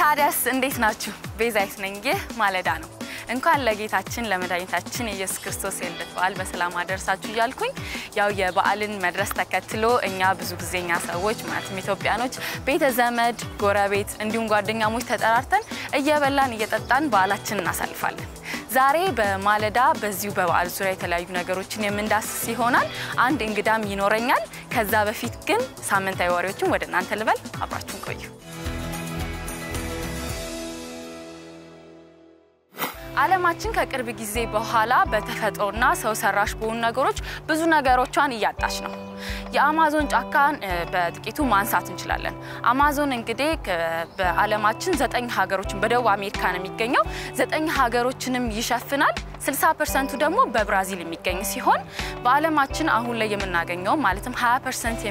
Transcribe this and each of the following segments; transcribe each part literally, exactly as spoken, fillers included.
ታዲያስ እንዴት ናችሁ? በዛይስ ነኝ ማለዳ ነው። እንኳን ለጌታችን ለመድኃኒታችን ኢየሱስ ክርስቶስ የልደት በዓል በሰላም አደረሳችሁ ያልኩኝ ያው የበዓልን መድረስ ተከትሎ እኛ ብዙ ጊዜኛ ሰዎች ማለት ኢትዮጵያኖች ቤተዘመድ ጎረቤት እንዲሁም ጓደኛሞች ተጠራርተን እየበላን እየጠጣን በዓላችንን እናሳልፋለን። ዛሬ በማለዳ በዚሁ በበዓል ዙሪያ የተለያዩ ነገሮችን የምንዳስስ ይሆናል። አንድ እንግዳም ይኖርኛል። ከዛ በፊት ግን ሳምንታዊ ወሬዎችን ወደ እናንተ ልበል። አብራችሁን ቆዩ። ዓለማችን ከቅርብ ጊዜ በኋላ በተፈጠሩና ሰው ሰራሽ በሆኑ ነገሮች ብዙ ነገሮቿን እያጣች ነው። የአማዞን ጫካን በጥቂቱ ማንሳት እንችላለን። አማዞን እንግዲህ በዓለማችን ዘጠኝ ሀገሮችን በደቡብ አሜሪካ ነው የሚገኘው። ዘጠኝ ሀገሮችንም ይሸፍናል። ስልሳ ፐርሰንት ደግሞ በብራዚል የሚገኝ ሲሆን በዓለማችን አሁን ላይ የምናገኘው ማለትም ሃያ ፐርሰንት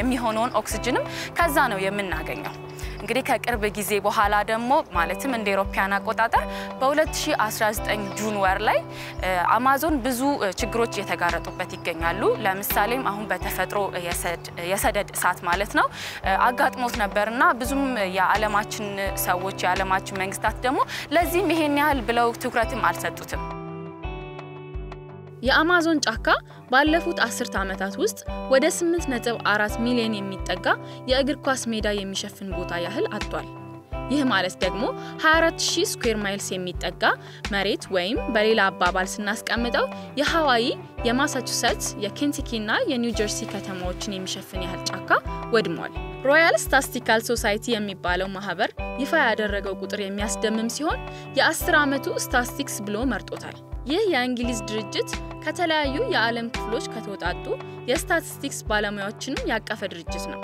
የሚሆነውን ኦክሲጅንም ከዛ ነው የምናገኘው። እንግዲህ ከቅርብ ጊዜ በኋላ ደግሞ ማለትም እንደ አውሮፓውያን አቆጣጠር በ2019 ጁን ወር ላይ አማዞን ብዙ ችግሮች የተጋረጡበት ይገኛሉ። ለምሳሌም አሁን በተፈጥሮ የሰደድ እሳት ማለት ነው አጋጥሞት ነበርና ብዙም የዓለማችን ሰዎች የዓለማችን መንግስታት ደግሞ ለዚህ ይሄን ያህል ብለው ትኩረትም አልሰጡትም። የአማዞን ጫካ ባለፉት አስር ዓመታት ውስጥ ወደ ስምንት ነጥብ አራት ሚሊዮን የሚጠጋ የእግር ኳስ ሜዳ የሚሸፍን ቦታ ያህል አጥቷል። ይህ ማለት ደግሞ ሃያ አራት ሺህ ስኩዌር ማይልስ የሚጠጋ መሬት ወይም በሌላ አባባል ስናስቀምጠው የሃዋይ፣ የማሳቹሴትስ፣ የኬንቲኪና የኒው ጀርሲ ከተሞችን የሚሸፍን ያህል ጫካ ወድሟል። ሮያል ስታቲስቲካል ሶሳይቲ የሚባለው ማህበር ይፋ ያደረገው ቁጥር የሚያስደምም ሲሆን የ10 ዓመቱ ስታቲስቲክስ ብሎ መርጦታል። ይህ የእንግሊዝ ድርጅት ከተለያዩ የዓለም ክፍሎች ከተወጣጡ የስታቲስቲክስ ባለሙያዎችንም ያቀፈ ድርጅት ነው።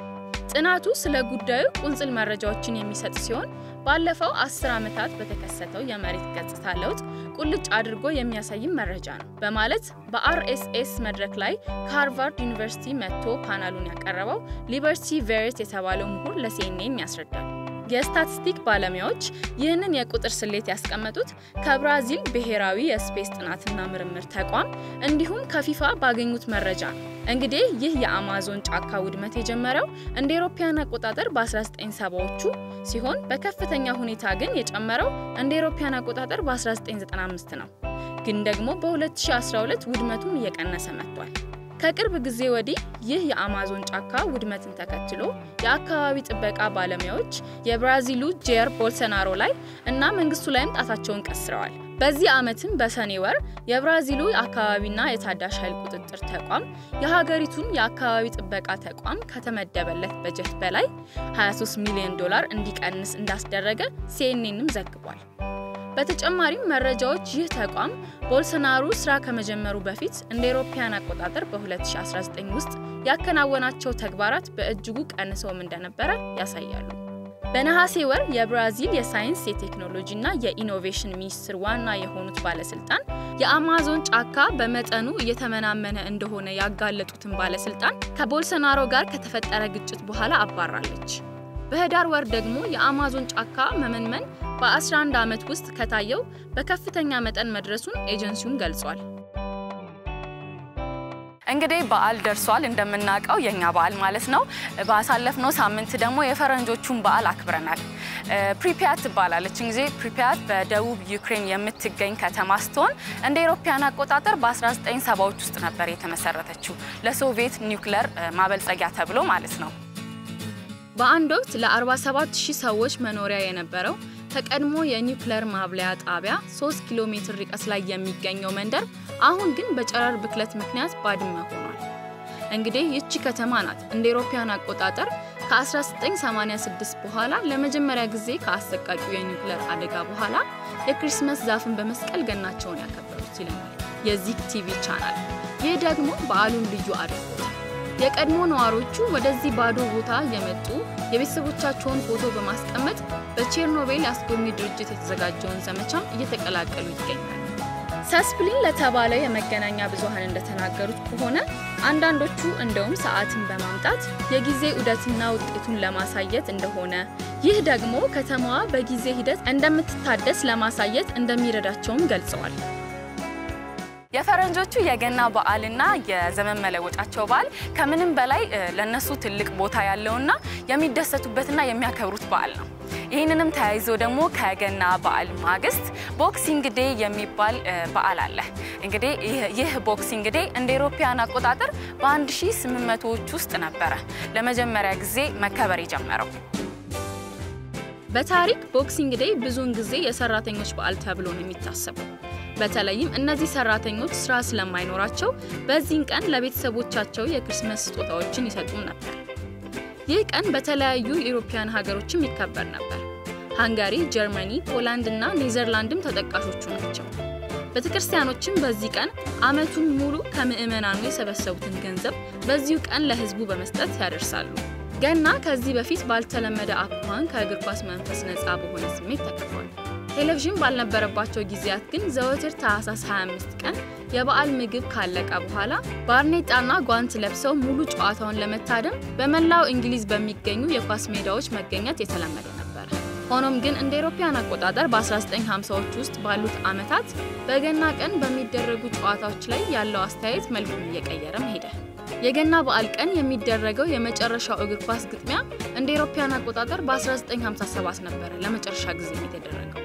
ጥናቱ ስለ ጉዳዩ ቁንጽል መረጃዎችን የሚሰጥ ሲሆን ባለፈው አስር ዓመታት በተከሰተው የመሬት ገጽታ ለውጥ ቁልጭ አድርጎ የሚያሳይ መረጃ ነው በማለት በአር ኤስ ኤስ መድረክ ላይ ሃርቫርድ ዩኒቨርሲቲ መጥቶ ፓናሉን ያቀረበው ሊበርቲ ቬርት የተባለው ምሁር ለሲኤንኤን ያስረዳል። የስታቲስቲክ ባለሙያዎች ይህንን የቁጥር ስሌት ያስቀመጡት ከብራዚል ብሔራዊ የስፔስ ጥናትና ምርምር ተቋም እንዲሁም ከፊፋ ባገኙት መረጃ ነው። እንግዲህ ይህ የአማዞን ጫካ ውድመት የጀመረው እንደ አውሮፓውያን አቆጣጠር በ1970ዎቹ ሲሆን በከፍተኛ ሁኔታ ግን የጨመረው እንደ አውሮፓውያን አቆጣጠር በ1995 ነው። ግን ደግሞ በ2012 ውድመቱም እየቀነሰ መጥቷል። ከቅርብ ጊዜ ወዲህ ይህ የአማዞን ጫካ ውድመትን ተከትሎ የአካባቢ ጥበቃ ባለሙያዎች የብራዚሉ ጄር ቦልሰናሮ ላይ እና መንግስቱ ላይም ጣታቸውን ቀስረዋል። በዚህ ዓመትም በሰኔ ወር የብራዚሉ አካባቢና የታዳሽ ኃይል ቁጥጥር ተቋም የሀገሪቱን የአካባቢ ጥበቃ ተቋም ከተመደበለት በጀት በላይ ሃያ ሶስት ሚሊዮን ዶላር እንዲቀንስ እንዳስደረገ ሲኤንኤንም ዘግቧል። በተጨማሪም መረጃዎች ይህ ተቋም ቦልሰናሮ ስራ ከመጀመሩ በፊት እንደ አውሮፓውያን አቆጣጠር በ2019 ውስጥ ያከናወናቸው ተግባራት በእጅጉ ቀንሰውም እንደነበረ ያሳያሉ። በነሐሴ ወር የብራዚል የሳይንስ የቴክኖሎጂና የኢኖቬሽን ሚኒስትር ዋና የሆኑት ባለስልጣን የአማዞን ጫካ በመጠኑ እየተመናመነ እንደሆነ ያጋለጡትን ባለስልጣን ከቦልሰናሮ ጋር ከተፈጠረ ግጭት በኋላ አባራለች። በህዳር ወር ደግሞ የአማዞን ጫካ መመንመን በ11 ዓመት ውስጥ ከታየው በከፍተኛ መጠን መድረሱን ኤጀንሲውን ገልጿል። እንግዲህ በዓል ደርሷል እንደምናቀው የኛ በዓል ማለት ነው። ባሳለፍነው ሳምንት ደግሞ የፈረንጆቹን በዓል አክብረናል። ፕሪፒያት ባላለች እንግዲህ ፕሪፒያት በደቡብ ዩክሬን የምትገኝ ከተማ ስትሆን እንደ አውሮፓውያን አቆጣጠር በ1970ዎቹ ውስጥ ነበር የተመሰረተችው ለሶቪየት ኒውክሌር ማበልጸጊያ ተብሎ ማለት ነው። በአንድ ወቅት ለ47000 ሰዎች መኖሪያ የነበረው ተቀድሞ የኒውክሌር ማብለያ ጣቢያ ሶስት ኪሎ ሜትር ርቀት ላይ የሚገኘው መንደር አሁን ግን በጨረር ብክለት ምክንያት ባድማ ሆኗል። እንግዲህ ይቺ ከተማ ናት እንደ አውሮፓውያን አቆጣጠር ከ1986 በኋላ ለመጀመሪያ ጊዜ ከአሰቃቂው የኒውክሌር አደጋ በኋላ የክሪስማስ ዛፍን በመስቀል ገናቸውን ያከበሩት ይለናል የዚህ ቲቪ ቻናል። ይህ ደግሞ በዓሉን ልዩ አድርጎታል። የቀድሞ ነዋሪዎቹ ወደዚህ ባዶ ቦታ የመጡ የቤተሰቦቻቸውን ፎቶ በማስቀመጥ በቼርኖቤል አስጎብኚ ድርጅት የተዘጋጀውን ዘመቻ እየተቀላቀሉ ይገኛሉ። ሳስፕሊን ለተባለ የመገናኛ ብዙሃን እንደተናገሩት ከሆነ አንዳንዶቹ እንደውም ሰዓትን በማምጣት የጊዜ ዑደትና ውጤቱን ለማሳየት እንደሆነ ይህ ደግሞ ከተማዋ በጊዜ ሂደት እንደምትታደስ ለማሳየት እንደሚረዳቸውም ገልጸዋል። የፈረንጆቹ የገና በዓልና የዘመን መለወጫቸው በዓል ከምንም በላይ ለነሱ ትልቅ ቦታ ያለውና የሚደሰቱበትና የሚያከብሩት በዓል ነው። ይሄንንም ታይዞ ደግሞ ከገና በዓል ማግስት ቦክሲንግ ዴይ የሚባል በዓል አለ እንግዲህ ይህ ቦክሲንግ ዴይ እንደ ኢሮፒያን አቆጣጠር በ1800ዎቹ ውስጥ ነበር ለመጀመሪያ ጊዜ መከበር የጀመረው በታሪክ ቦክሲንግ ዴይ ብዙውን ጊዜ የሰራተኞች በዓል ተብሎ ነው የሚታሰበው በተለይም እነዚህ ሰራተኞች ስራ ስለማይኖራቸው በዚህን ቀን ለቤተሰቦቻቸው የክርስማስ ስጦታዎችን ይሰጡ ነበር ይህ ቀን በተለያዩ ኢሮፒያን ሀገሮችም ይከበር ነበር ሃንጋሪ ጀርመኒ ፖላንድ እና ኔዘርላንድም ተጠቃሾቹ ናቸው በተክርስቲያኖችም በዚህ ቀን አመቱን ሙሉ ከመእመናኑ የሰበሰቡትን ገንዘብ በዚሁ ቀን ለህዝቡ በመስጠት ያደርሳሉ ገና ከዚህ በፊት ባልተለመደ አቋም ከእግር ኳስ መንፈስ ነፃ በሆነ ስሜት ተከፍቷል ቴሌቪዥን ባልነበረባቸው ጊዜያት ግን ዘወትር ታህሳስ 25 ቀን የበዓል ምግብ ካለቀ በኋላ ባርኔጣና ጓንት ለብሰው ሙሉ ጨዋታውን ለመታደም በመላው እንግሊዝ በሚገኙ የኳስ ሜዳዎች መገኘት የተለመደ ነበር። ሆኖም ግን እንደ ኢሮፒያን አቆጣጠር በ1950ዎቹ ውስጥ ባሉት አመታት በገና ቀን በሚደረጉ ጨዋታዎች ላይ ያለው አስተያየት መልኩን እየቀየረም ሄደ። የገና በዓል ቀን የሚደረገው የመጨረሻው እግር ኳስ ግጥሚያ እንደ ኢሮፒያን አቆጣጠር በ1957 ነበር ለመጨረሻ ጊዜ የተደረገው።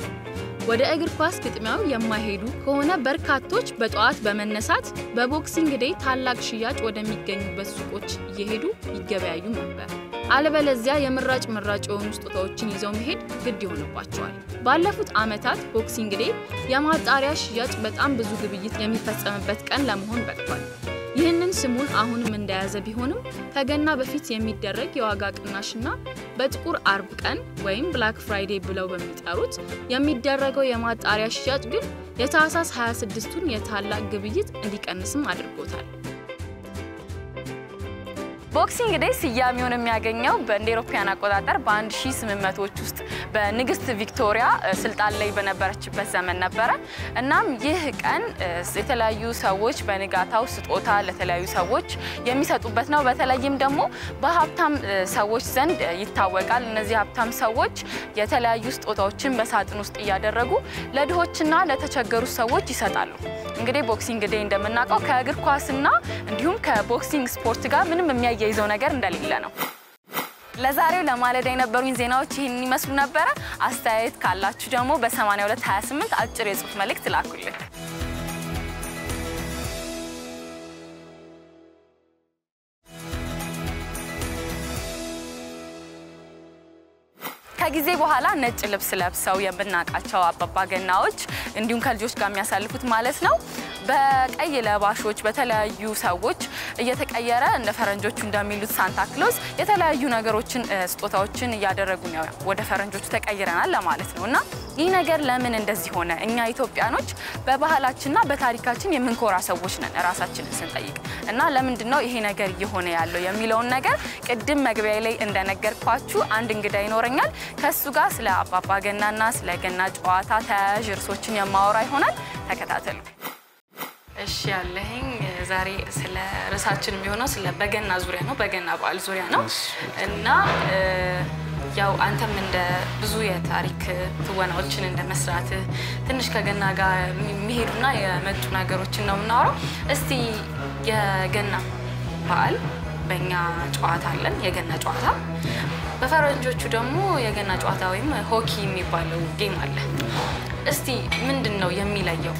ወደ እግር ኳስ ግጥሚያው የማይሄዱ ከሆነ በርካቶች በጧት በመነሳት በቦክሲንግ ዴይ ታላቅ ሽያጭ ወደሚገኙበት ሱቆች እየሄዱ ይገበያዩ ነበር። አለበለዚያ የምራጭ ምራጭ የሆኑ ስጦታዎችን ይዘው መሄድ ግድ ይሆንባቸዋል። ባለፉት አመታት ቦክሲንግ ዴይ የማጣሪያ ሽያጭ በጣም ብዙ ግብይት የሚፈጸምበት ቀን ለመሆን በቅቷል። ይህንን ስሙን አሁንም እንደያዘ ቢሆንም ከገና በፊት የሚደረግ የዋጋ ቅናሽና በጥቁር አርብ ቀን ወይም ብላክ ፍራይዴይ ብለው በሚጠሩት የሚደረገው የማጣሪያ ሽያጭ ግን የታህሳስ 26ቱን የታላቅ ግብይት እንዲቀንስም አድርጎታል። ቦክሲንግ ዴይ ሲያሚውን የሚያገኘው በእንደ ኢሮፒያን አቆጣጠር በ1800ዎቹ ውስጥ በንግስት ቪክቶሪያ ስልጣን ላይ በነበረችበት ዘመን ነበር። እናም ይህ ቀን የተለያዩ ሰዎች በንጋታው ስጦታ ለተለያዩ ሰዎች የሚሰጡበት ነው። በተለይም ደግሞ በሀብታም ሰዎች ዘንድ ይታወቃል። እነዚህ ሀብታም ሰዎች የተለያዩ ስጦታዎችን በሳጥን ውስጥ ያደረጉ ለድሆችና ለተቸገሩ ሰዎች ይሰጣሉ። እንግዲህ ቦክሲንግ ዴይ እንደምናቀው ከእግር ኳስና እንዲሁም ከቦክሲንግ ስፖርት ጋር ምንም የሚያያይዘው ነገር እንደሌለ ነው። ለዛሬው ለማለዳ የነበሩን ዜናዎች ይሄን ይመስሉ ነበር። አስተያየት ካላችሁ ደግሞ በ8228 አጭር የጽሑፍ መልእክት ላኩልን። ከጊዜ በኋላ ነጭ ልብስ ለብሰው የምናቃቸው አባባገናዎች እንዲሁም ከልጆች ጋር የሚያሳልፉት ማለት ነው በቀይ ለባሾች በተለያዩ ሰዎች እየተቀየረ እንደ ፈረንጆቹ እንደሚሉት ሳንታ ክሎዝ የተለያዩ ነገሮችን ስጦታዎችን ያደረጉ ነው ወደ ፈረንጆቹ ተቀይረናል ለማለት ነውና ይህ ነገር ለምን እንደዚህ ሆነ እኛ ኢትዮጵያኖች በባህላችንና በታሪካችን የምንኮራ ሰዎች ነን ራሳችንን ስንጠይቅ እና ለምንድነው ይሄ ነገር እየሆነ ያለው የሚለው ነገር ቅድም መግቢያ ላይ እንደነገርኳችሁ አንድ እንግዳ ይኖርኛል ከሱ ጋር ስለ አባባገናና ስለ ገና ጨዋታ ተያያዥ እርሶችን የማወራ ይሆናል ተከታተሉ እሺ ያለኝ ዛሬ ስለ ራሳችን የሚሆነው ስለ በገና ዙሪያ ነው በገና በዓል ዙሪያ ነው እና ያው አንተም እንደ ብዙ የታሪክ ትወናዎችን እንደመስራት ትንሽ ከገና ጋር የሚሄዱና የመጡ ነገሮችን ነው እናወራው እስቲ የገና በዓል በእኛ ጨዋታ አለን የገና ጨዋታ በፈረንጆቹ ደግሞ የገና ጨዋታ ወይም ሆኪ የሚባለው ጌም አለ እስቲ ምንድነው የሚለየው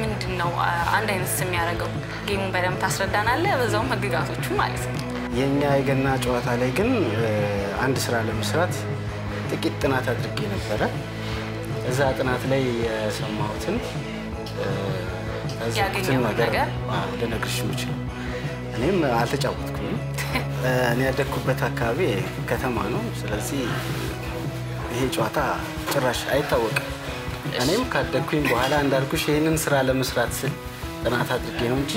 ምንድነው አንድ አይነት ስም ያረጋው ጌሙን በደም ታስረዳናለ በዛው መግጋቶቹ ማለት ነው የኛ የገና ጨዋታ ላይ ግን አንድ ስራ ለመስራት ጥቂት ጥናት አድርጌ ነበር እዛ ጥናት ላይ የሰማሁትን ያገኘው ነገር ለነገርሽ ይችላል እኔም አልተጫወትኩም እኔ ያደኩበት አካባቢ ከተማ ነው ስለዚህ ይሄ ጨዋታ ጭራሽ አይታወቅም እኔም ካደኩኝ በኋላ እንዳልኩሽ ይሄንን ስራ ለመስራት ስል ጥናት አድርጌ ነው እንጂ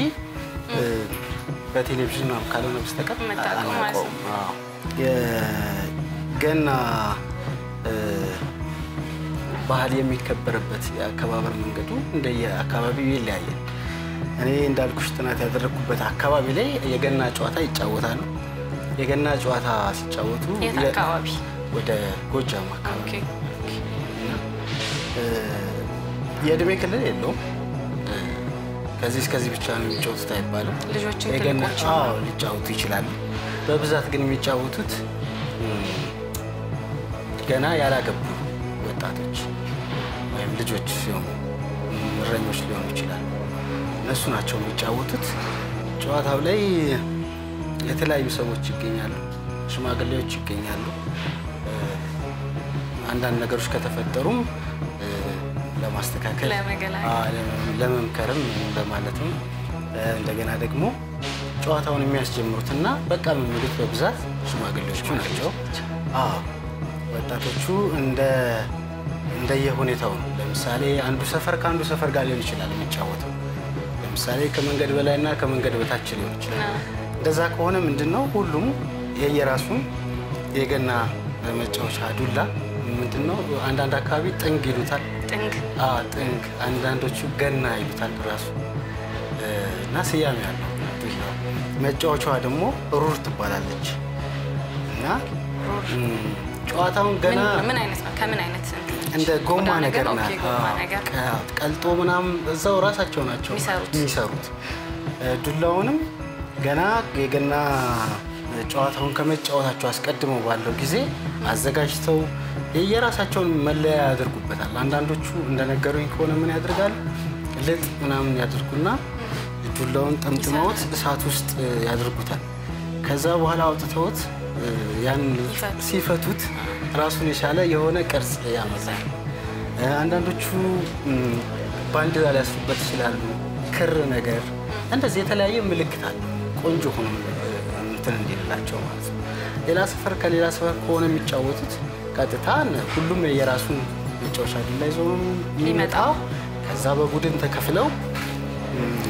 በቴሌቪዥን ነው ካልሆነ በስተቀር መጣቀም አዎ የገና ባህል የሚከበረበት የአከባበር መንገዱ እንደየአካባቢው ይለያያል እኔ እንዳልኩሽ ጥናት ያደረኩበት አካባቢ ላይ የገና ጨዋታ ይጫወታሉ የገና ጨዋታ ሲጫወቱ የአካባቢ ወደ ጎጃም አካባቢ የእድሜ ክልል የለው ከዚህ እስከዚህ ብቻ ነው የሚጫወቱት አይባልም ልጆችን ትልቆች አዎ ሊጫወቱ ይችላሉ በብዛት ግን የሚጫወቱት ገና ያላገቡ ወጣቶች ወይም ልጆች ሲሆኑ ምረኞች ሊሆኑ ይችላል እነሱ ናቸው የሚጫወቱት ጨዋታው ላይ የተለያዩ ሰዎች ይገኛሉ ሽማግሌዎች ይገኛሉ አንዳንድ ነገሮች ከተፈጠሩ ለማስተካከል ለመምከርም እንደማለትም እንደገና ደግሞ ጨዋታውን የሚያስጀምሩትና በቃ ምንድነው በብዛት ሽማግሌዎቹ ናቸው አዎ ወጣቶቹ እንደ እንደየሁኔታው ለምሳሌ አንዱ ሰፈር ካንዱ ሰፈር ጋር ሊሆን ይችላል የሚጫወተው ለምሳሌ ከመንገድ በላይና ከመንገድ በታች ሊሆን ይችላል እንደዛ ከሆነ ምንድነው ሁሉም የየራሱ የገና መጫወቻ ዱላ ምንድነው አንዳንድ አካባቢ ጥንግ ይሉታል ጥንግ አዎ ጥንግ አንዳንዶቹ ገና ይሉታል ራሱ እና ሲያም ያለው መጫወቻው ደግሞ ሩር ትባላለች እና ጨዋታውን ገና ምን አይነት ነው ከምን አይነት እንደ ጎማ ነገር ናት ቀልጦ ምናም እዛው ራሳቸው ናቸው የሚሰሩት ዱላውንም ገና የገና ጨዋታውን ከመጫወታቸው አስቀድሞ ባለው ጊዜ አዘጋጅተው የየራሳቸውን መለያ ያደርጉበታል አንዳንዶቹ እንደነገሩኝ ከሆነ ምን ያደርጋል ልጥ ምናም ያደርጉና ዱላውን ጠምጥመውት እሳት ውስጥ ያደርጉታል ከዛ በኋላ አውጥተውት ያን ሲፈቱት ራሱን ይሻለ የሆነ ቅርጽ ያመጣል አንዳንዶቹ ባንድ ላይ ያስፈበት ይችላል ክር ነገር እንደዚህ የተለያየ ምልክት አለ ቆንጆ ሆኖ እንትን እንዲላቸው ማለት ነው ሌላ ሰፈር ከሌላ ሰፈር ሆነ የሚጫወቱት ቀጥታ ሁሉም የራሱን መጫወቻ ላይ ዞሩ ይመጣው ከዛ በቡድን ተከፍለው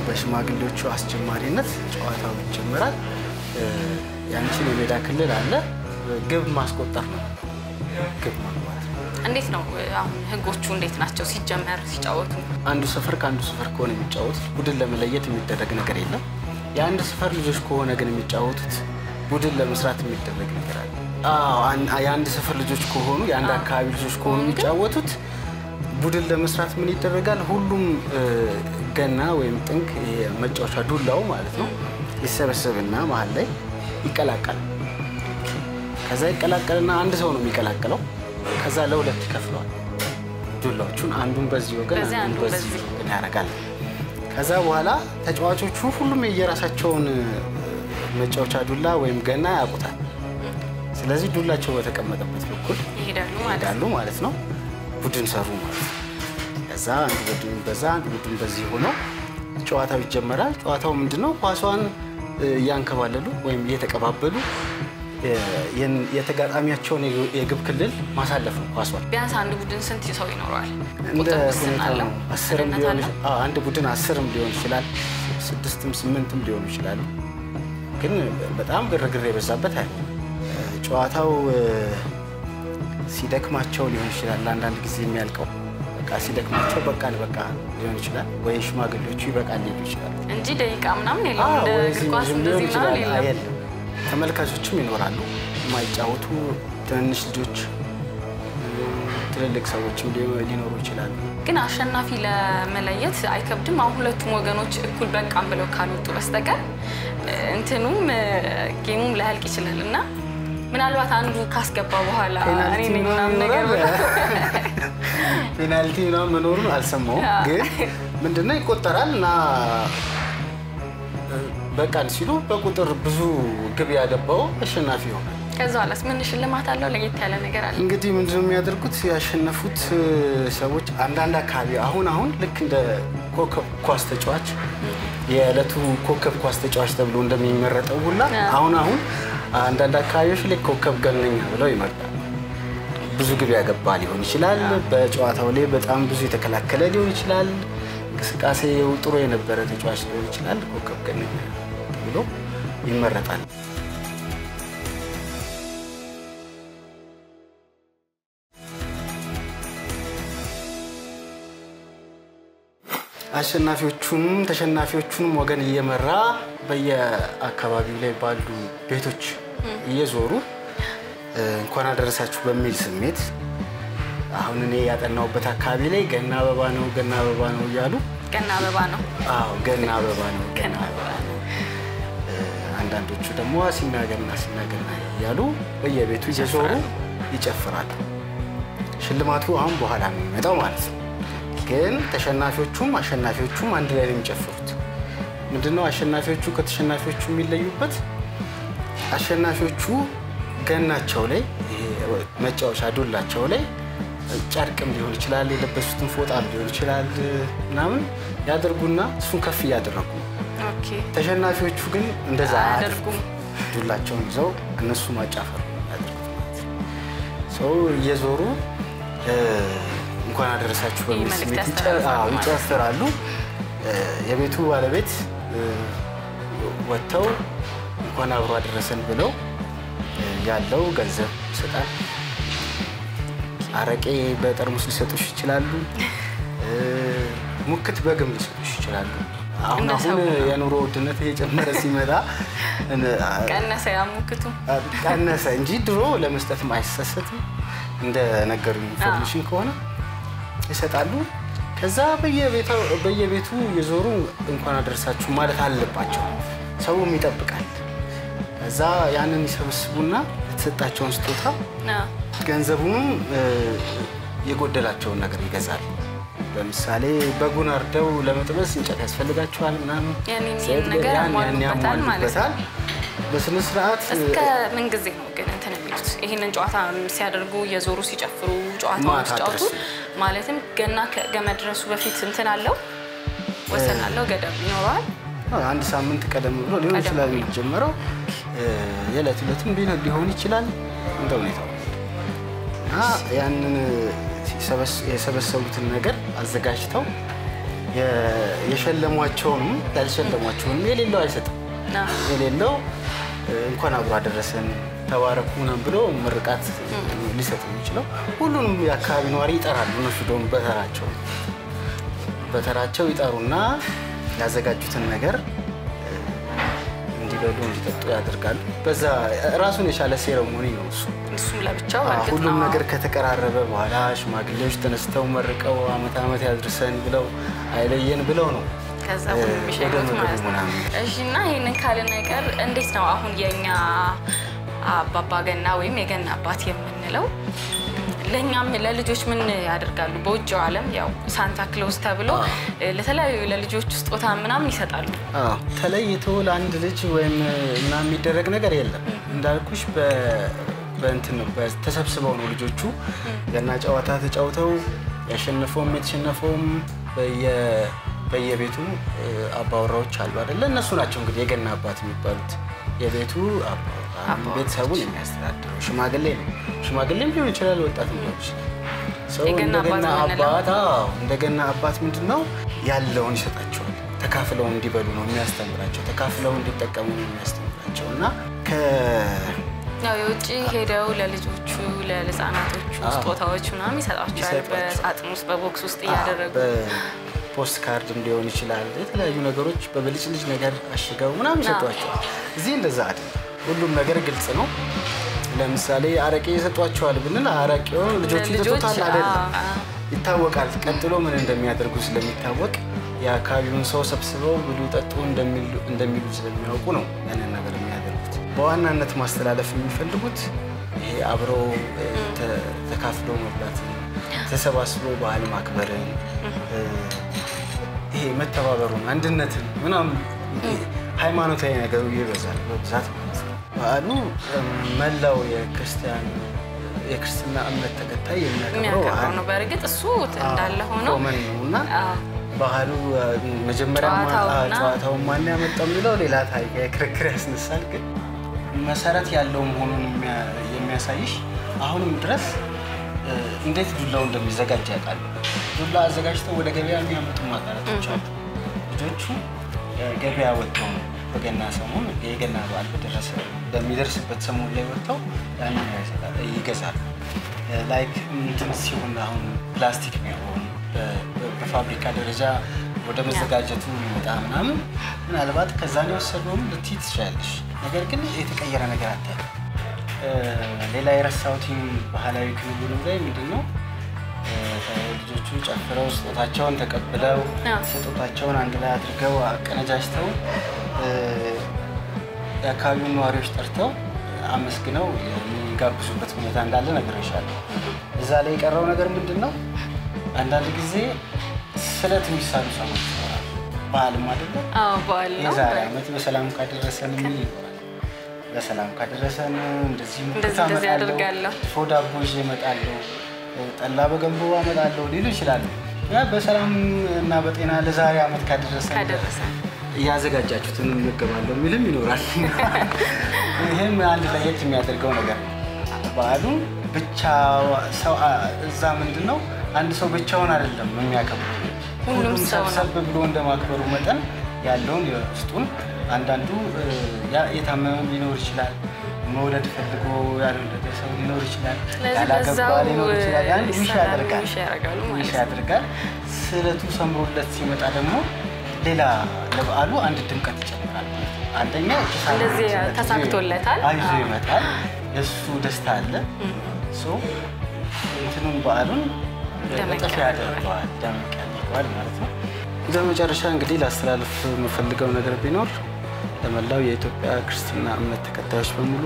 በሽማግሌዎቹ አስጀማሪነት ጨዋታው ይጀምራል ያንቺን የሜዳ ክልል አለ ግብ ማስቆጣት ነው ግብ ማግባት እንዴት ነው አሁን ህጎቹ እንዴት ናቸው ሲጀመር ሲጫወቱ አንዱ ሰፈር ካንዱ ሰፈር ከሆነ የሚጫወቱት ቡድን ለመለየት የሚደረግ ነገር የለም ያንድ ሰፈር ልጆች ከሆነ ግን የሚጫወቱት ቡድን ለመስራት የሚደረግ ነገር አለ አዎ ያንድ ሰፈር ልጆች ከሆኑ ያንድ አካባቢ ልጆች ከሆኑ የሚጫወቱት ቡድን ለመስራት ምን ይደረጋል ሁሉም ገና ወይም ጥንክ የመጫወቻ ዱላው ማለት ነው ይሰበሰብና መሃል ላይ ይቀላቀል ከዛ ይቀላቀልና አንድ ሰው ነው የሚቀላቀለው ከዛ ለሁለት ከፍሏል ዱላዎቹን አንዱን በዚህ ወገን አንዱን በዚህ ወገን ያረጋል ከዛ በኋላ ተጫዋቾቹ ሁሉም የየራሳቸውን መጫወቻ ዱላ ወይም ገና ያቁታል ስለዚህ ዱላቸው በተቀመጠበት በኩል ይሄዳሉ ማለት ነው ማለት ነው ቡድን ሰሩ ማለት ከዛ አንዱ ቡድን በዛ አንዱ ቡድን በዚህ ሆኖ ጨዋታው ይጀምራል ጨዋታው ምንድነው ኳሷን ያንከባለሉ ወይም እየተቀባበሉ የተጋጣሚያቸው የግብ ክልል ማሳለፍ ነው ኳሷን ቢያንስ አንድ ቡድን ስንት ሰው ይኖራል እንደ ሁኔታው አስርም ቢሆን አንድ ቡድን አስርም ቢሆን ይችላል ስድስትም ስምንትም ሊሆን ይችላል ግን በጣም ግርግር የበዛበት አይደለም ጨዋታው ሲደክማቸው ሊሆን ይችላል አንዳንድ ጊዜ የሚያልቀው በቃ ሲደክማቸው በቃ በቃ ሊሆን ይችላል ወይ ሽማግሌዎቹ ይበቃል ሊሆን ይችላል እንጂ ደቂቃ ምናምን የለም እንደ ግኳስ እንደዚህ ነው የለም ተመልካቾችም ይኖራሉ ማይጫወቱ ትንሽ ልጆች ትልልቅ ሰዎችም ሊኖሩ ይችላል ግን አሸናፊ ለመለየት አይከብድም አሁን ሁለቱም ወገኖች እኩል በቃም ብለው ካልወጡ በስተቀር እንትኑም ጌሙም ላልቅ ይችላልና ምናልባት አንዱ ካስገባ በኋላ እኔ ነኝ ምናምን ነገር ፔናልቲ ነው መኖሩን አልሰማው ግን ምንድነው ይቆጠራልና በቃን ሲሉ በቁጥር ብዙ ግብ ያገባው አሸናፊ ሆነ ከዛ አላስ ምን ሽልማት አለው ለየት ያለ ነገር አለ እንግዲህ ምንድነው የሚያደርጉት ያሸነፉት ሰዎች አንዳንድ አካባቢ አሁን አሁን ልክ እንደ ኮከብ ኳስ ተጫዋች የዕለቱ ኮከብ ኳስ ተጫዋች ተብሎ እንደሚመረጠው ሁላ አሁን አሁን አንዳንድ አካባቢዎች ላይ ኮከብ ገነኛ ብለው ይመርጣሉ ብዙ ግብ ያገባ ሊሆን ይችላል በጨዋታው ላይ በጣም ብዙ የተከላከለ ሊሆን ይችላል ከስቃሴው ጥሩ የነበረ ተጫዋች ሊሆን ይችላል ኮከብ ገነኛ ብሎ ይመረጣል አሸናፊዎቹንም ተሸናፊዎቹንም ወገን እየመራ በየአካባቢው ላይ ባሉ ቤቶች እየዞሩ እንኳን አደረሳችሁ በሚል ስሜት አሁን እኔ ያጠናውበት አካባቢ ላይ ገና አበባ ነው ገና አበባ ነው ይላሉ ገና አበባ ነው አዎ ገና አበባ ነው ገና አበባ ነው አንዳንዶቹ ደግሞ አሲና ገና አሲና ገና ይላሉ በየቤቱ እየዞሩ ይጨፍራሉ ሽልማቱ አሁን በኋላ ነው የሚመጣው ማለት ነው ግን ተሸናፊዎቹም አሸናፊዎቹም አንድ ላይ ነው የሚጨፍሩት ምንድነው አሸናፊዎቹ ከተሸናፊዎቹ የሚለዩበት አሸናፊዎቹ ገናቸው ላይ መጫወቻ ዱላቸው ላይ ጫርቅም ሊሆን ይችላል ለበሱትን ፎጣም ሊሆን ይችላል እናም ያደርጉና እሱ ከፍ ያደርጉ ኦኬ ተሸናፊዎቹ ግን እንደዛ ያደርጉ ዱላቸውን ይዘው እነሱ ማጫፈሩ ሰው የዞሩ እንኳን አደረሳችሁ በሚል ይጫፈራሉ የቤቱ ባለቤት ወጣው እንኳን አብሮ አደረሰን ብለው ያለው ገንዘብ ይሰጣል አረቄ በጠርሙስ ሊሰጡሽ ይችላሉ ሙክት በግም ሊሰጡሽ ይችላሉ አሁን አሁን የኑሮ ውድነት እየጨመረ ሲመጣ ቀነሰ ያሙክቱ ቀነሰ እንጂ ድሮ ለመስጠት ማይሰሰት እንደነገሩኝ ኢንፎርሜሽን ከሆነ ይሰጣሉ ከዛ በየቤቱ በየቤቱ የዞሩ እንኳን አደረሳችሁ ማለት አለባቸው ሰውም ይጠብቃል ከዛ ያንን ይሰብስቡና ተሰጣቸውን ስጦታ ገንዘቡን የጎደላቸውን ነገር ይገዛል ለምሳሌ በጉን አርደው ለመጥበስ እንጨት ያስፈልጋቸዋል እናም ያን ነገር ያሟሉበታል ማለት ነው በስነ ስርዓት እስከ ምን ጊዜ ነው ግን እንትን የሚሉት ይሄንን ጨዋታ ሲያደርጉ የዞሩ ሲጨፍሩ ጨዋታውን ሲጫወቱ ማለትም ገና ከገመድረሱ በፊት እንትን አለው ወሰናለው ገደብ ይኖራል አንድ ሳምንት ቀደም ብሎ ሊሆን ይችላል የሚጀምረው የዕለት ዕለትም ቢነድ ሊሆን ይችላል እንደው ነው አ ያን ሰበስ የሰበሰቡትን ነገር አዘጋጅተው የሸለሟቸውን ያልሸለሟቸውን የሌለው አይሰጥም የሌለው እንኳን አብሮ አደረሰን ተባረኩና ብሎ ምርቃት ሊሰጥ ይችላል ሁሉንም ያካባቢ ነዋሪ ይጠራሉ እነሱ ደግሞ በተራቸው በተራቸው ይጠሩና ያዘጋጁትን ነገር ዶዶን ይተጥ ያደርጋል በዛ ራሱን የቻለ ሴረሞኒ ነው እሱ እሱ ለብቻው አድርገው ሁሉ ነገር ከተቀራረበ በኋላ ሽማግሌዎች ተነስተው መርቀው አመት አመት ያድርሰን ብለው አይለየን ብለው ነው ከዛ ሁሉ ምሽገት ማለት ነው እሺና ይሄንን ካልን ነገር እንዴት ነው አሁን የኛ አባባ ገና ወይም የገና አባት የምንለው ለኛም ለልጆች ምን ያደርጋሉ በውጭው ዓለም ያው ሳንታ ክሎዝ ተብሎ ለተለያዩ ለልጆች ስጦታ ምናምን ይሰጣሉ አዎ ተለይቶ ለአንድ ልጅ ወይም እና የሚደረግ ነገር የለም እንዳልኩሽ በ በእንትን ነው ተሰብስበው ነው ልጆቹ ገና ጨዋታ ተጫውተው ያሸነፈውም የተሸነፈውም በየ በየቤቱ አባወራዎች አሉ አይደል እነሱ ናቸው እንግዲህ የገና አባት የሚባሉት የቤቱ ቤተሰቡን የሚያስተዳድረው ሽማግሌ ነው ሽማግሌም ቢሆን ይችላል ወጣት ነው ሰው እንደገና አባት እንደገና አባት ምንድነው ያለውን ይሰጣቸዋል ተካፍለው እንዲበሉ ነው የሚያስተምራቸው ተካፍለው እንዲጠቀሙ ነው የሚያስተምራቸውና ከ ያው የውጪ ሄደው ለልጆቹ ለህፃናቶቹ ስጦታዎች ምናምን ይሰጣቸዋል በሳጥን ውስጥ በቦክስ ውስጥ ያደረጉ ፖስት ካርድ እንዲሆን ይችላል የተለያዩ ነገሮች በብልጭ ልጅ ነገር አሽገው ምናምን ሰጣቸዋል እዚህ እንደዛ አይደል ሁሉም ነገር ግልጽ ነው ለምሳሌ አረቄ ይሰጧቸዋል ብንል አረቄው ልጆቹ ይሰጡታል አይደለም ይታወቃል ቀጥሎ ምን እንደሚያደርጉ ስለሚታወቅ ያካባቢውን ሰው ሰብስበው ብሉ ጠጡ እንደሚሉ እንደሚሉ ስለሚያውቁ ነው ያንን ነገር የሚያደርጉት በዋናነት ማስተላለፍ የሚፈልጉት ይሄ አብሮ ተካፍሎ መብላት ተሰባስቦ ባህል ማክበር ይሄ መተባበሩን አንድነትን ምናምን ሃይማኖታዊ ነገር ይበዛል በዛት ባሉ መላው የክርስቲያን የክርስትና እምነት ተከታይ የሚያከብረው ነው በርግጥ እሱ እንዳለ ሆኖ እና ባህሉ መጀመሪያ ማጫዋታው ማን ያመጣው ነው ሌላ ታይክ የክርክር ያስነሳል ግን መሰረት ያለው መሆኑን የሚያሳይሽ አሁንም ድረስ እንዴት ዱላው እንደሚዘጋጅ ያውቃል ዱላ አዘጋጅተው ወደ ገበያ የሚያመጡ ማጣራቶች አሉ ልጆቹ ገበያ ወጥተው በገና ሰሞን የገና በዓል በደረሰ በሚደርስበት ሰሞን ላይ ወጥተው ያን ይገዛል ላይክ እንትን ሲሆን አሁን ፕላስቲክ ቢሆን በፋብሪካ ደረጃ ወደ መዘጋጀቱ ይመጣ ምናምን ምናልባት ከዛ ነው ሰዶም ለቲት ቻለሽ ነገር ግን የተቀየረ ነገር አጣለ ሌላ የራሳውቲን ባህላዊ ክልሉ ላይ ምንድነው ልጆቹ ጫፈራው ስጦታቸውን ተቀበለው ስጦታቸውን አንድ ላይ አድርገው አቀነጃጅተው ያካባቢውን ነዋሪዎች ጠርተው አመስግነው የሚጋብዙበት ሁኔታ እንዳለ ነግሬሻለሁ እዛ ላይ ቀረው ነገር ምንድነው አንዳንድ ጊዜ ስለት የሚሳሉ ሰዎች ባልም አይደል አዎ ባል ነው እዛ ላይ መጥቶ ሰላም ካደረሰን ምን ይሆናል በሰላም ካደረሰን እንደዚህ እንደዚህ ያደርጋለሁ ፎዳ ቦሽ ይመጣለው ጠላ በገንቦ አመጣለው ሊሉ ይችላል ያ በሰላም እና በጤና ለዛሬ አመት ካደረሰን ካደረሰን ያዘጋጃችሁትን እንገባለሁ ምንም ይኖራል ይሄም አንድ ላይ የት የሚያደርገው ነገር ባሉ ብቻ ሰው እዛ ምንድነው አንድ ሰው ብቻውን አይደለም የሚያከብረው ሁሉም ሰው ሰብብሎ እንደማክበሩ መጠን ያለውን የውስጡን አንዳንዱ የታመመም ሊኖር ይችላል መውለድ ፈልጎ ያልወለደ ሰው ሊኖር ይችላል ያላገባው ሊኖር ይችላል ያን ምሽ ያደርጋል ምሽ ያደርጋል ምሽ ያደርጋል ስለቱ ሰምሮለት ሲመጣ ደግሞ ሌላ ለበዓሉ አንድ ድምቀት ይጨምራል አንደኛ ስለዚህ ተሳክቶለታል አይዞ ይመጣል እሱ ደስታ አለ ሶ እንትኑን በዓሉን ለመጠፍ ያደርጋል ደምቀዋል ማለት ነው በመጨረሻ እንግዲህ ላስተላልፍ መፈልገው ነገር ቢኖር ለመላው የኢትዮጵያ ክርስቲያን እምነት ተከታዮች በሙሉ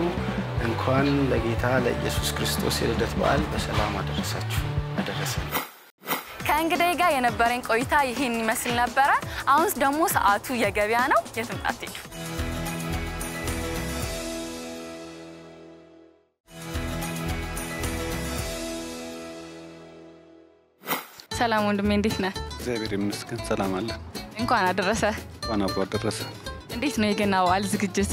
እንኳን ለጌታ ለኢየሱስ ክርስቶስ የልደት በዓል በሰላም አደረሳችሁ አደረሰን ከእንግዲህ ጋር የነበረን ቆይታ ይሄን ይመስል ነበር አሁን ደግሞ ሰዓቱ የገበያ ነው የትምጣት ይሉ ሰላም ወንድሜ እንዴት ነህ እግዚአብሔር ይመስገን ሰላም አለ እንኳን አደረሰህ እንኳን አደረሰህ እንዴት ነው የገናው አልዝግጅት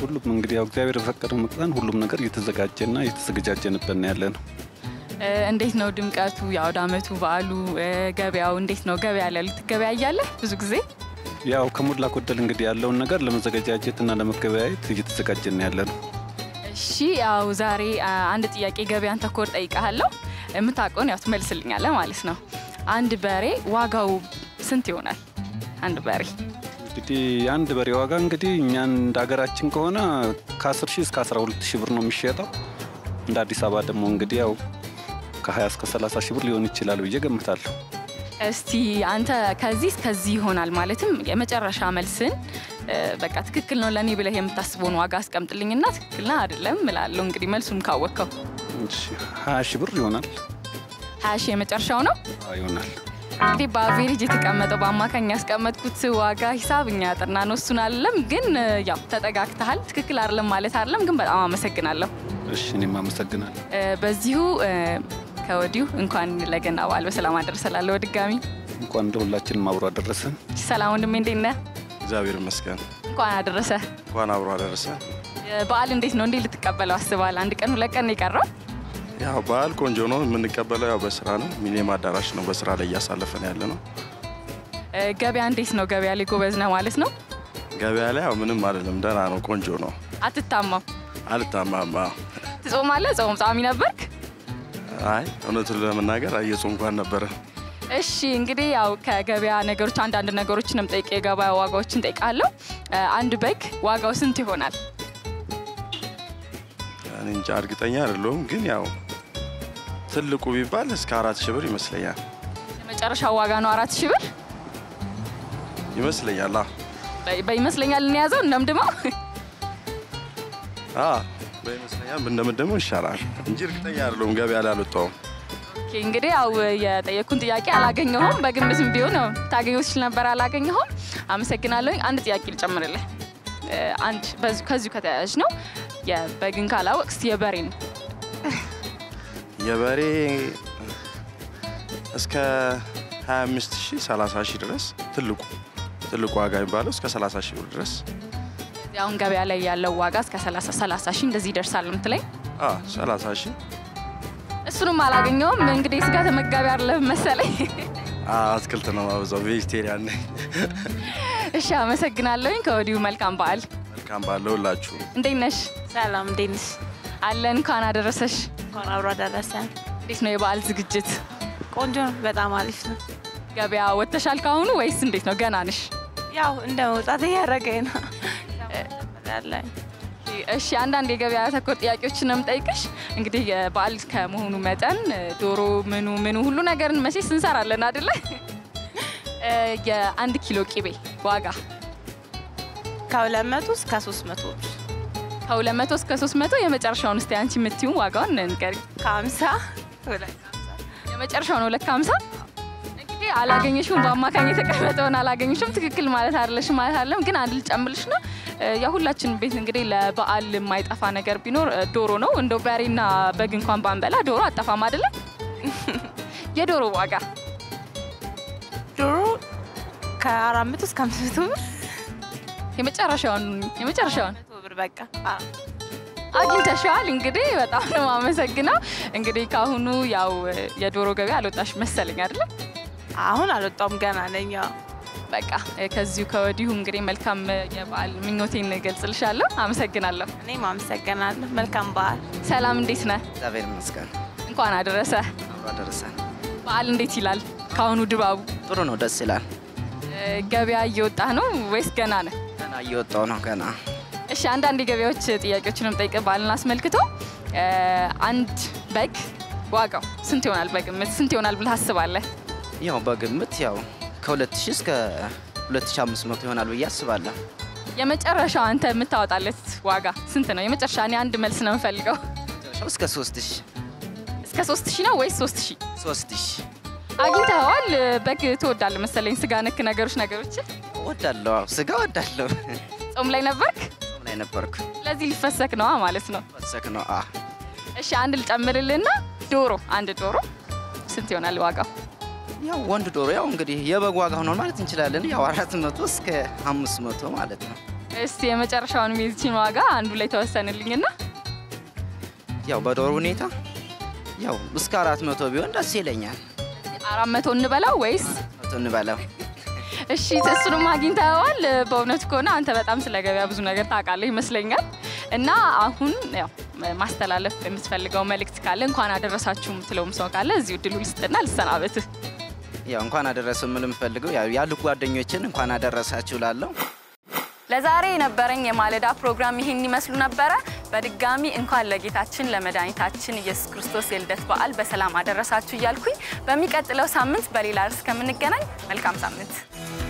ሁሉም እንግዲያው እግዚአብሔር በፈቀደው መጠን ሁሉም ነገር እየተዘጋጀና እየተዘጋጀንበት ነው ያለነው እንዴት ነው ድምቀቱ ያውዳመቱ ባሉ ገበያው እንዴት ነው ገበያ ለልት ገበያ ያያለ ብዙ ጊዜ ያው ከሙላ ኮደል እንግዲህ ያለው ነገር ለመዘጋጃጀትና ለመገበያየት እየተዘጋጀን ያለነው እሺ ያው ዛሬ አንድ ጥያቄ ገበያን ተኮር ጠይቀሃለሁ እምታቆን ያው ትመልስልኛለህ ማለት ነው አንድ በሬ ዋጋው ስንት ይሆናል አንድ በሬ እንግዲህ አንድ በሬ ዋጋ እንግዲህ እኛን ዳገራችን ከሆነ ከ10000 እስከ አስራ ሁለት ሺህ ብር ነው የሚሸጠው እንደ አዲስ አበባ ደግሞ እንግዲህ ያው ከ20 እስከ ሰላሳ ሺህ ብር ሊሆን ይችላል ብዬ ገምታለሁ እስቲ አንተ ከዚህ ከዚህ ይሆናል ማለትም የመጨረሻ መልስን በቃ ትክክል ነው ለኔ ብለህ የምታስበውን ዋጋ አስቀምጥልኝና ትክክልና አይደለም እላለሁ እንግዲህ መልሱን ካወቀው እሺ ሃያ ሺህ ብር ይሆናል ሃያ ሺህ የመጨረሻው ነው አይሆናል እንግዲህ በአቬሬጅ የተቀመጠው በአማካኝ ያስቀመጥኩት ዋጋ ሂሳብኛ ያጠናን ወስን አለም ግን ያው ተጠጋግተሃል ትክክል አይደለም ማለት አይደለም ግን በጣም አመሰግናለሁ እሺ እኔም አመሰግናለሁ በዚሁ ከወዲሁ እንኳን ለገና በዓል በሰላም አደረሰላለ ወድጋሚ እንኳን ደውላችን ማብሮ አደረሰን ሰላም ወንድሜ እንዴት ነህ እግዚአብሔር ይመስገን እንኳን አደረሰ እንኳን አብሮ አደረሰ በዓል እንዴት ነው እንዴት ልትቀበለው አስባለህ አንድ ቀን ሁለት ቀን ይቀራል ያው በዓል ቆንጆ ነው የምንቀበለው ያው በስራ ነው ሚሊየም አዳራሽ ነው በስራ ላይ ያሳለፈን ያለ ነው ገበያ እንዴት ነው ገበያ ላይ ጎበዝ ነህ ማለት ነው ገበያ ላይ ያው ምንም አይደለም ደህና ነው ቆንጆ ነው አትታማም አልታማም ትጾማለህ ጾም ጻሚ ነበርክ አይ እነሱ ለማናገር አየጾንኳን ነበር እሺ እንግዲህ ያው ከገበያ ነገሮች አንድ አንድ ነገሮችንም ጠይቄ ገበያ ዋጋዎችን ጠይቃለሁ አንድ በግ ዋጋው ስንት ይሆናል ያኔ እንጂ አርግጠኛ አይደለም ግን ያው ትልቁ ቢባል እስከ አራት ሺህ ብር ይመስለኛል የመጨረሻው ዋጋ ነው አራት ሺህ ብር ይመስለኛል አይ በይመስለኛል እንያዘው እንደምድመው አ በይመስለኛ እንደምድመው ይሻላል እንጂ እርግጠኛ አይደለም ገበያ ያላልጣው ኦኬ እንግዲህ ያው የጠየኩን ጥያቄ አላገኘሁም በግምትም ቢሆን ነው ታገኙት ይችላል ነበር አላገኘሁም አመሰግናለሁኝ አንድ ጥያቄ ልጨምርልህ አንድ በዚህ ከዚህ ከተያያዥ ነው ያ በግን ካላውቅስ የበሬን የበሬ እስከ ሃያ አምስት ሺህ ሰላሳ ሺህ ድረስ ትልቁ ትልቁ ዋጋ ይባላል እስከ ሰላሳ ሺህ ብር ድረስ ያው ገበያ ላይ ያለው ዋጋ እስከ ሰላሳ ሺህ እንደዚህ ይደርሳል እንትለኝ አ ሰላሳ ሺህ እሱንም አላገኘውም እንግዲህ ስጋ ተመጋቢ አይደለም መሰለኝ አ አስከልተ ነው አብዛው ቬጂቴሪያን ነኝ እሺ አመሰግናለሁኝ ከወዲሁ መልካም በዓል መልካም በዓል ሁላችሁ እንዴት ነሽ ሰላም እንዴት ነሽ አለን እንኳን አደረሰሽ እንኳን አብሮ አደረሰን እንዴት ነው የበዓል ዝግጅት ቆንጆ በጣም አሪፍ ነው ገበያ ወተሻል ካሁን ወይስ እንዴት ነው ገና ነሽ ያው እንደወጣት ያረጋይ ነው አላላኝ እሺ አንዳንድ የገበያ ተኮር ጥያቄዎችንም ጠይቅሽ እንግዲህ የበዓል ከመሆኑ መጠን ዶሮ ምኑ ምኑ ሁሉ ነገርን መቼስ እንሰራለን አይደለ የ1 ኪሎ ቂቤ ዋጋ ከሁለት መቶ እስከ ሶስት መቶ ከሁለት መቶ እስከ ሶስት መቶ የመጨረሻውን እስቲ አንቺ የምትዩ ዋጋውን እንንገር ሃምሳ ወላ ሃምሳ የመጨረሻውን ሁለት መቶ ሃምሳ እንግዲህ አላገኘሽም በአማካኝ ተቀመጠውን አላገኘሽም ትክክል ማለት አይደለሽ ማለት አይደለም ግን አንድ ልጨምልሽ ነው ያ ሁላችን ቤት እንግዲህ ለበዓል የማይጣፋ ነገር ቢኖር ዶሮ ነው እንደው በሬና በግ እንኳን ባንበላ ዶሮ አጣፋም አይደለም የዶሮ ዋጋ ዶሮ ከአራት መቶ እስከ አምስት መቶ ብር የመጨረሻውን የመጨረሻውን ብር በቃ አግኝተሻል እንግዲህ በጣም ነው አመሰግናለሁ እንግዲህ ካሁኑ ያው የዶሮ ገበያ አልወጣሽ መሰለኝ አይደል አሁን አልወጣም ገና ነኝ በቃ ከዚሁ ከወዲሁ እንግዲህ መልካም የበዓል ምኞቴን ገልጽልሻለሁ አመሰግናለሁ እኔም አመሰግናለሁ መልካም በዓል ሰላም እንዴት ነህ ዛሬም መስከረም እንኳን አደረሰ እንኳን አደረሰ በዓል እንዴት ይላል ካሁኑ ድባቡ ጥሩ ነው ደስ ይላል ገበያ እየወጣ ነው ወይስ ገና ነው ገና እየወጣ ነው ገና እሺ አንዳንድ ገበያዎች ጥያቄዎችንም ጠይቀ ባልና አስመልክቶ አንድ በግ ዋጋው ስንት ይሆናል በግምት ስንት ይሆናል ብለህ አስባለህ ያው በግምት ያው ከሁለት ሺህ እስከ ሁለት ሺህ አምስት መቶ ይሆናል ብዬ አስባለሁ የመጨረሻው አንተ የምታወጣለት ዋጋ ስንት ነው የመጨረሻ እኔ አንድ መልስ ነው ፈልገው እስከ ሶስት ሺህ እስከ ሶስት ሺህ ነው ወይስ ሶስት ሺህ ሶስት ሺህ አግኝተዋል በግ ተወዳለ መሰለኝ ስጋ ነክ ነገሮች ነገሮች ወዳለው ስጋ ወዳለው ጾም ላይ ነበርክ ጾም ላይ ነበርኩ ስለዚህ ሊፈሰክ ነው ማለት ነው ፈሰክ ነው አ እሺ አንድ ልጨምርልና ዶሮ አንድ ዶሮ ስንት ይሆናል ዋጋው ያው ወንድ ዶሮ ያው እንግዲህ የበግ ዋጋ ሆኖ ማለት እንችላለን ያው አራት መቶ እስከ አምስት መቶ ማለት ነው እስቲ የመጨረሻውን ሚዝችን ዋጋ አንዱ ላይ ተወሰነልኝና ያው በዶሮ ሁኔታ ያው እስከ አራት መቶ ቢሆን ደስ ይለኛል አራት መቶ እንበላው ወይስ አራት መቶ እንበላው እሺ ተስሩም አግኝታዋል በእውነት ከሆነ አንተ በጣም ስለገበያ ብዙ ነገር ታውቃለህ ይመስለኛል እና አሁን ያው ማስተላለፍ የምትፈልገው መልእክት ካለ እንኳን አደረሳችሁ ምትለውም ሰው ካለ እዚሁ ድሉ ልስጥና ልሰናበት ያው እንኳን አደረሰው ምንም ፈልገው ያው ያሉ ጓደኞችን እንኳን አደረሳችሁ ላለው ለዛሬ ነበርኝ የማለዳ ፕሮግራም ይሄን ይመስሉ ነበር በድጋሚ እንኳን ለጌታችን ለመድኃኒታችን ኢየሱስ ክርስቶስ የልደት በዓል በሰላም አደረሳችሁ ይያልኩኝ በሚቀጥለው ሳምንት በሌላ ርዕስ ከምንገናኝ መልካም ሳምንት